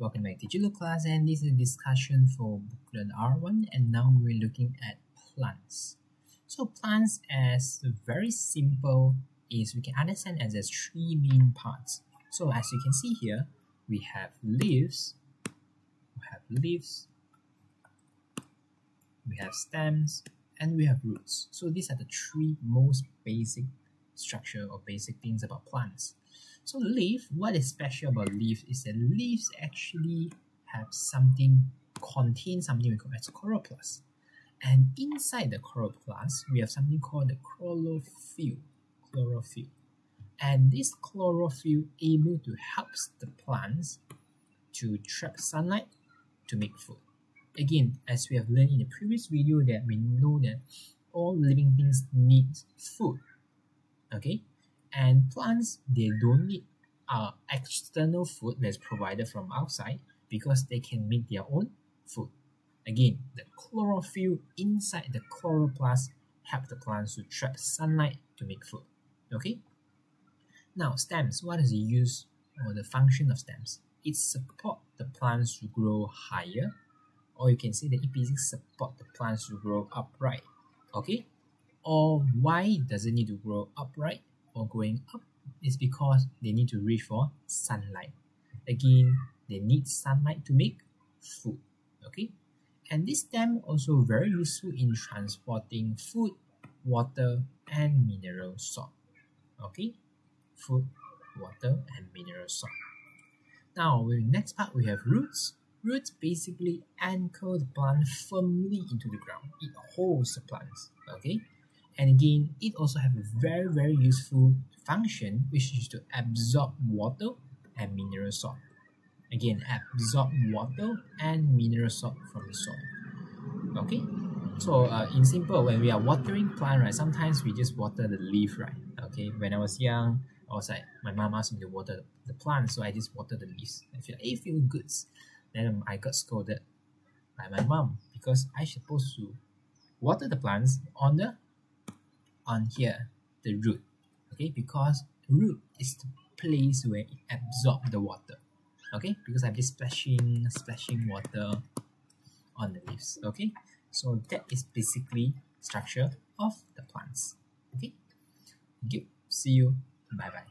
Welcome back to Jilo class, and this is a discussion for booklet R1, and now we're looking at plants. So plants, as very simple, is we can understand as there's three main parts. So as you can see here, we have leaves, we have stems, and we have roots. So these are the three most basic structure or basic things about plants. So leaf, what is special about leaves is that leaves actually have something, contain something we call as chloroplast. And inside the chloroplast, we have something called the chlorophyll. And this chlorophyll able to help the plants to trap sunlight to make food. Again, as we have learned in the previous video, that we know that all living things need food. Okay? And plants, they don't need external food that's provided from outside, because they can make their own food. Again, the chlorophyll inside the chloroplast help the plants to trap sunlight to make food. Okay? Now, stems. What is the use or the function of stems? It supports the plants to grow higher, or you can say that it basically supports the plants to grow upright. Okay? Or why does it need to grow upright? Going up is because they need to reach for sunlight. Again, they need sunlight to make food. Okay, and this stem also very useful in transporting food, water, and mineral salt. Okay, food, water, and mineral salt. Now, with the next part, we have roots. Roots basically anchor the plant firmly into the ground. It holds the plants. Okay. And again, it also has a very useful function, which is to absorb water and mineral salt. Again, absorb water and mineral salt from the soil. Okay, so in simple, when we are watering plant, right, sometimes we just water the leaf, right? Okay, when I was young, I was like, my mom asked me to water the plant, so I just watered the leaves. I feel, hey, feel good. Then I got scolded by my mom because I supposed to water the plants on the here, the root, okay, because root is the place where it absorbs the water, okay, because I'm just splashing water on the leaves, okay, so that is basically structure of the plants, okay, thank you, see you, bye bye.